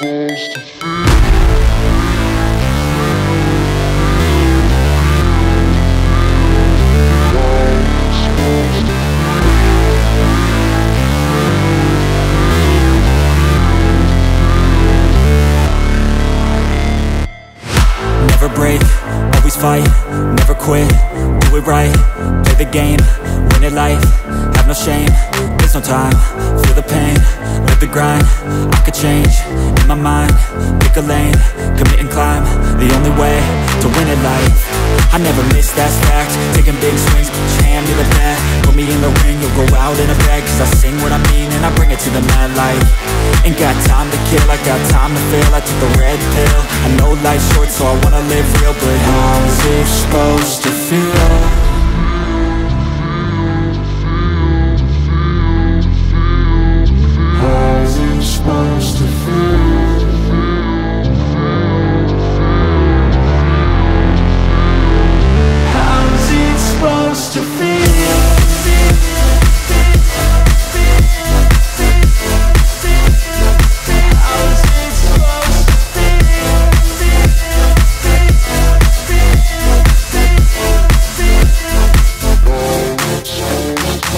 supposed to feel. Never break, always fight, never quit, do it right, play the game, win it life, have no shame, there's no time, feel the pain, live the grind, I could change, in my mind, pick a lane, commit and climb, the only way to win at life, I never miss, that's fact, taking big swings, jam to the bat, put me in the ring, you'll go out in a bag, cause I sing what I mean and I bring it to the mad light. Ain't got time to kill, I got time to feel. I took the red pill, I know life's short, so I wanna live real. But how's it supposed to feel? How's it supposed to feel? How's it supposed to feel?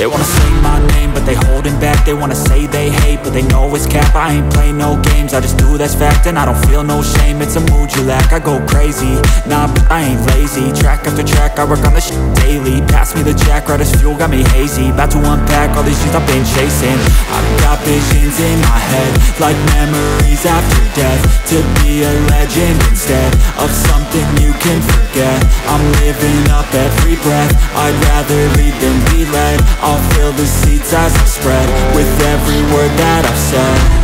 They wanna say my name, but they holding back. They wanna say they hate, but they know it's cap. I ain't play no games, I just do, that's fact. And I don't feel no shame, it's a mood you lack. I go crazy, nah, but I ain't lazy. Track after track, I work on this shit daily. Pass me the jack, right as fuel, got me hazy. About to unpack all these shit I've been chasing. I've got visions in my head, like memories after death. To be a legend instead of something you can forget. I'm living up every breath, I'd rather lead than be led. I'll fill the seats as I spread with every word that I've said.